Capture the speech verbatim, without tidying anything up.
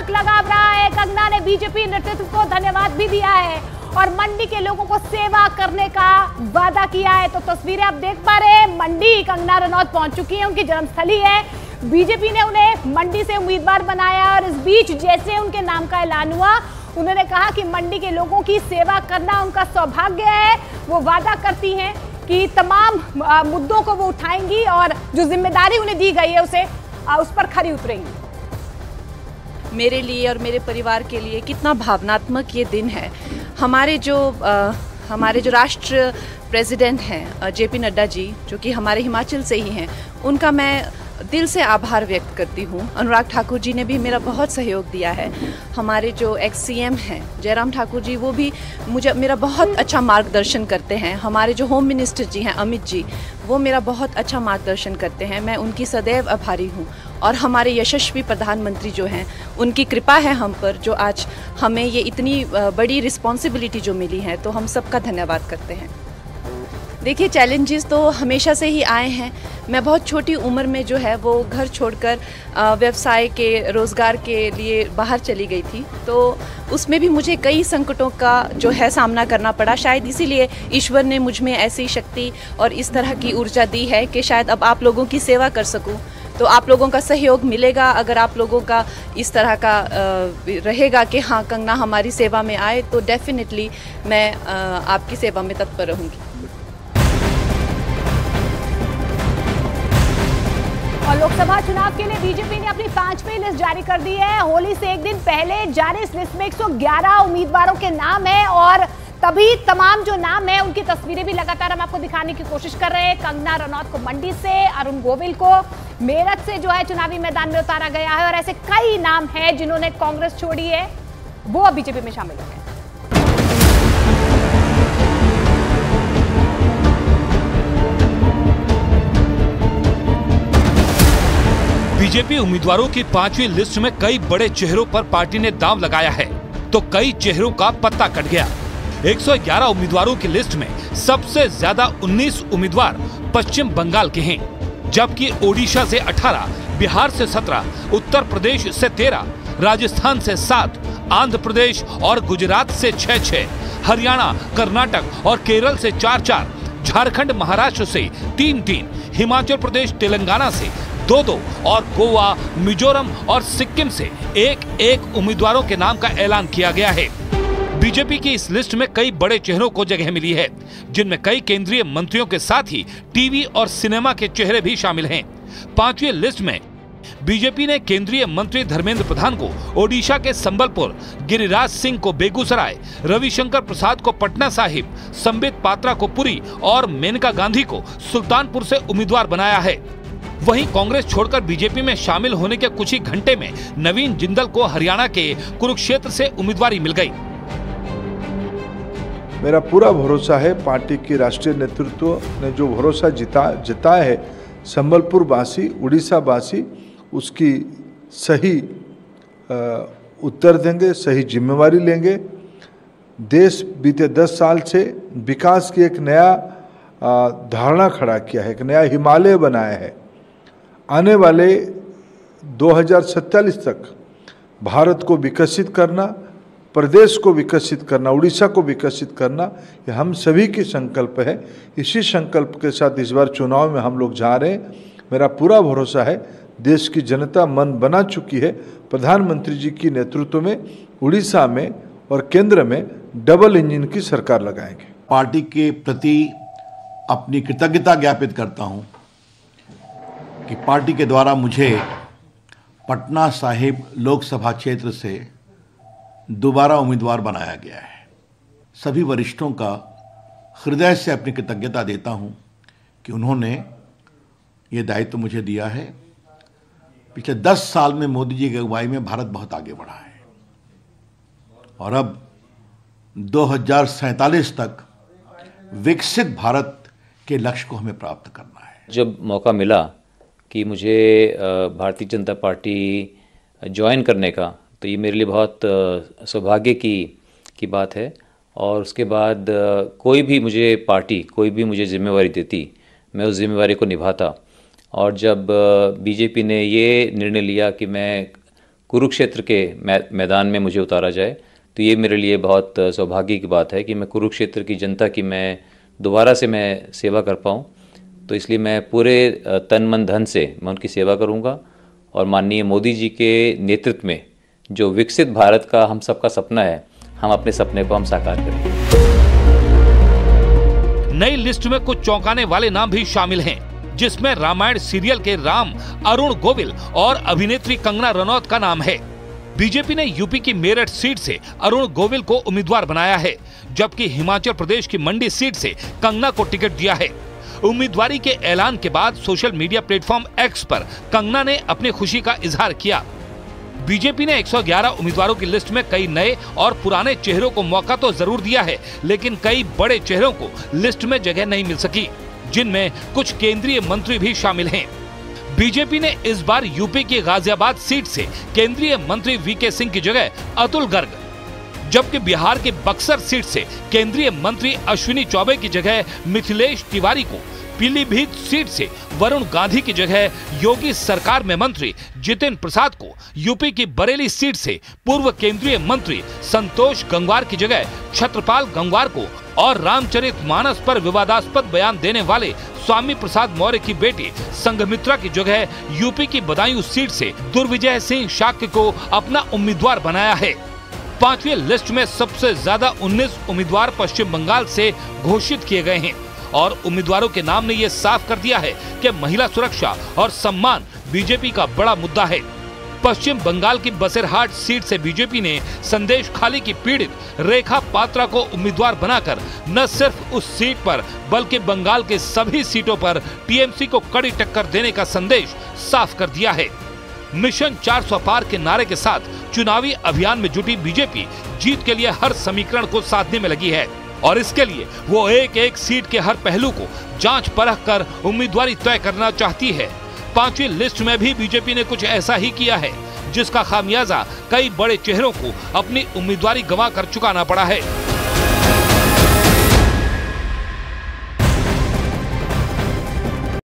नमक लगा रहा है। कंगना ने बीजेपी नेतृत्व को धन्यवाद भी दिया है और मंडी के लोगों को सेवा करने का वादा किया है। तो तस्वीरें आप देख पा रहे हैं, मंडी कंगना रनौत पहुंच चुकी है, उनकी जन्मस्थली है। बीजेपी ने उन्हें मंडी से उम्मीदवार बनाया और इस बीच जैसे उनके नाम का ऐलान हुआ, उन्होंने कहा कि मंडी के लोगों की सेवा करना उनका सौभाग्य है। वो वादा करती हैं कि तमाम आ, मुद्दों को वो उठाएंगी और जो जिम्मेदारी उन्हें दी गई है उसे आ, उस पर खरी उतरेंगी। मेरे लिए और मेरे परिवार के लिए कितना भावनात्मक ये दिन है। हमारे जो आ, हमारे जो राष्ट्र प्रेसिडेंट हैं जे पी नड्डा जी, जो कि हमारे हिमाचल से ही हैं, उनका मैं दिल से आभार व्यक्त करती हूँ। अनुराग ठाकुर जी ने भी मेरा बहुत सहयोग दिया है। हमारे जो एक्स सी एम हैं जयराम ठाकुर जी, वो भी मुझे मेरा बहुत अच्छा मार्गदर्शन करते हैं। हमारे जो होम मिनिस्टर जी हैं अमित जी, वो मेरा बहुत अच्छा मार्गदर्शन करते हैं, मैं उनकी सदैव आभारी हूँ। और हमारे यशस्वी प्रधानमंत्री जो हैं, उनकी कृपा है हम पर, जो आज हमें ये इतनी बड़ी रिस्पॉन्सिबिलिटी जो मिली है, तो हम सबका धन्यवाद करते हैं। देखिए, चैलेंजेस तो हमेशा से ही आए हैं। मैं बहुत छोटी उम्र में जो है वो घर छोड़कर व्यवसाय के रोज़गार के लिए बाहर चली गई थी, तो उसमें भी मुझे कई संकटों का जो है सामना करना पड़ा। शायद इसीलिए ईश्वर ने मुझ में ऐसी शक्ति और इस तरह की ऊर्जा दी है कि शायद अब आप लोगों की सेवा कर सकूं। तो आप लोगों का सहयोग मिलेगा, अगर आप लोगों का इस तरह का रहेगा कि हाँ, कंगना हमारी सेवा में आए, तो डेफिनेटली मैं आपकी सेवा में तत्पर रहूँगी। और लोकसभा चुनाव के लिए बीजेपी ने अपनी पांचवी लिस्ट जारी कर दी है। होली से एक दिन पहले जारी इस लिस्ट में एक सौ ग्यारह उम्मीदवारों के नाम है और तभी तमाम जो नाम है उनकी तस्वीरें भी लगातार हम आपको दिखाने की कोशिश कर रहे हैं। कंगना रनौत को मंडी से, अरुण गोविल को मेरठ से जो है चुनावी मैदान में उतारा गया है और ऐसे कई नाम है जिन्होंने कांग्रेस छोड़ी है, वो अब बीजेपी में शामिल हो गए। बीजेपी उम्मीदवारों की पांचवी लिस्ट में कई बड़े चेहरों पर पार्टी ने दांव लगाया है, तो कई चेहरों का पत्ता कट गया। एक सौ ग्यारह उम्मीदवारों की लिस्ट में सबसे ज्यादा उन्नीस उम्मीदवार पश्चिम बंगाल के हैं, जबकि ओडिशा से अठारह, बिहार से सत्रह, उत्तर प्रदेश से तेरह, राजस्थान से सात, आंध्र प्रदेश और गुजरात से छह छह, हरियाणा, कर्नाटक और केरल से चार चार, झारखंड, महाराष्ट्र से तीन तीन, हिमाचल प्रदेश, तेलंगाना से दो दो और गोवा, मिजोरम और सिक्किम से एक एक उम्मीदवारों के नाम का ऐलान किया गया है। बीजेपी की इस लिस्ट में कई बड़े चेहरों को जगह मिली है, जिनमें कई केंद्रीय मंत्रियों के साथ ही टीवी और सिनेमा के चेहरे भी शामिल हैं। पांचवी लिस्ट में बीजेपी ने केंद्रीय मंत्री धर्मेंद्र प्रधान को ओडिशा के संबलपुर, गिरिराज सिंह को बेगूसराय, रविशंकर प्रसाद को पटना साहिब, संबित पात्रा को पुरी और मेनका गांधी को सुल्तानपुर से उम्मीदवार बनाया है। वहीं कांग्रेस छोड़कर बीजेपी में शामिल होने के कुछ ही घंटे में नवीन जिंदल को हरियाणा के कुरुक्षेत्र से उम्मीदवारी मिल गई। मेरा पूरा भरोसा है, पार्टी की राष्ट्रीय नेतृत्व ने जो भरोसा जिता जिताया है, संबलपुर वासी, उड़ीसा वासी उसकी सही उत्तर देंगे, सही जिम्मेवारी लेंगे। देश बीते दस साल से विकास की एक नया धारणा खड़ा किया है, एक नया हिमालय बनाया है। आने वाले दो हज़ार सैंतालीस तक भारत को विकसित करना, प्रदेश को विकसित करना, उड़ीसा को विकसित करना, यह हम सभी की संकल्प है। इसी संकल्प के साथ इस बार चुनाव में हम लोग जा रहे हैं। मेरा पूरा भरोसा है, देश की जनता मन बना चुकी है, प्रधानमंत्री जी की नेतृत्व में उड़ीसा में और केंद्र में डबल इंजन की सरकार लगाएंगे। पार्टी के प्रति अपनी कृतज्ञता ज्ञापित करता हूँ कि पार्टी के द्वारा मुझे पटना साहिब लोकसभा क्षेत्र से दोबारा उम्मीदवार बनाया गया है। सभी वरिष्ठों का हृदय से अपनी कृतज्ञता देता हूं कि उन्होंने ये दायित्व मुझे दिया है। पिछले दस साल में मोदी जी की अगुवाई में भारत बहुत आगे बढ़ा है और अब दो हजार सैंतालीस तक विकसित भारत के लक्ष्य को हमें प्राप्त करना है। जब मौका मिला कि मुझे भारतीय जनता पार्टी ज्वाइन करने का, तो ये मेरे लिए बहुत सौभाग्य की की बात है। और उसके बाद कोई भी मुझे पार्टी, कोई भी मुझे जिम्मेवारी देती, मैं उस जिम्मेवारी को निभाता। और जब बीजेपी ने ये निर्णय लिया कि मैं कुरुक्षेत्र के मैदान में मुझे उतारा जाए, तो ये मेरे लिए बहुत सौभाग्य की बात है कि मैं कुरुक्षेत्र की जनता की मैं दोबारा से मैं सेवा कर पाऊँ। तो इसलिए मैं पूरे तन मन धन से मैं उनकी सेवा करूँगा और माननीय मोदी जी के नेतृत्व में जो विकसित भारत का हम सबका सपना है, हम अपने सपने को हम साकार करेंगे। नई लिस्ट में कुछ चौंकाने वाले नाम भी शामिल हैं, जिसमें रामायण सीरियल के राम अरुण गोविल और अभिनेत्री कंगना रनौत का नाम है। बीजेपी ने यूपी की मेरठ सीट से अरुण गोविल को उम्मीदवार बनाया है, जबकि हिमाचल प्रदेश की मंडी सीट से कंगना को टिकट दिया है। उम्मीदवारी के ऐलान के बाद सोशल मीडिया प्लेटफॉर्म एक्स पर कंगना ने अपनी खुशी का इजहार किया। बीजेपी ने एक सौ ग्यारह उम्मीदवारों की लिस्ट में कई नए और पुराने चेहरों को मौका तो जरूर दिया है, लेकिन कई बड़े चेहरों को लिस्ट में जगह नहीं मिल सकी, जिनमें कुछ केंद्रीय मंत्री भी शामिल हैं। बीजेपी ने इस बार यूपी की गाजियाबाद सीट से केंद्रीय मंत्री वीके सिंह की जगह अतुल गर्ग, जबकि बिहार के बक्सर सीट से केंद्रीय मंत्री अश्विनी चौबे की जगह मिथिलेश तिवारी को, पीलीभीत सीट से वरुण गांधी की जगह योगी सरकार में मंत्री जितेंद्र प्रसाद को, यूपी की बरेली सीट से पूर्व केंद्रीय मंत्री संतोष गंगवार की जगह छत्रपाल गंगवार को और रामचरितमानस पर विवादास्पद बयान देने वाले स्वामी प्रसाद मौर्य की बेटी संगमित्रा की जगह यूपी की बदायूं सीट से दुर्विजय सिंह शाक्य को अपना उम्मीदवार बनाया है। पांचवी लिस्ट में सबसे ज्यादा उन्नीस उम्मीदवार पश्चिम बंगाल से घोषित किए गए हैं और उम्मीदवारों के नाम ने यह साफ कर दिया है कि महिला सुरक्षा और सम्मान बीजेपी का बड़ा मुद्दा है। पश्चिम बंगाल की बसेरहाट सीट से बीजेपी ने संदेश खाली की पीड़ित रेखा पात्रा को उम्मीदवार बनाकर न सिर्फ उस सीट पर बल्कि बंगाल के सभी सीटों पर टीएमसी को कड़ी टक्कर देने का संदेश साफ कर दिया है। मिशन चार सौ पार के नारे के साथ चुनावी अभियान में जुटी बीजेपी जीत के लिए हर समीकरण को साधने में लगी है और इसके लिए वो एक एक सीट के हर पहलू को जांच परख कर उम्मीदवारी तय करना चाहती है। पांचवी लिस्ट में भी बीजेपी ने कुछ ऐसा ही किया है, जिसका खामियाजा कई बड़े चेहरों को अपनी उम्मीदवारी गंवा कर चुकाना पड़ा है।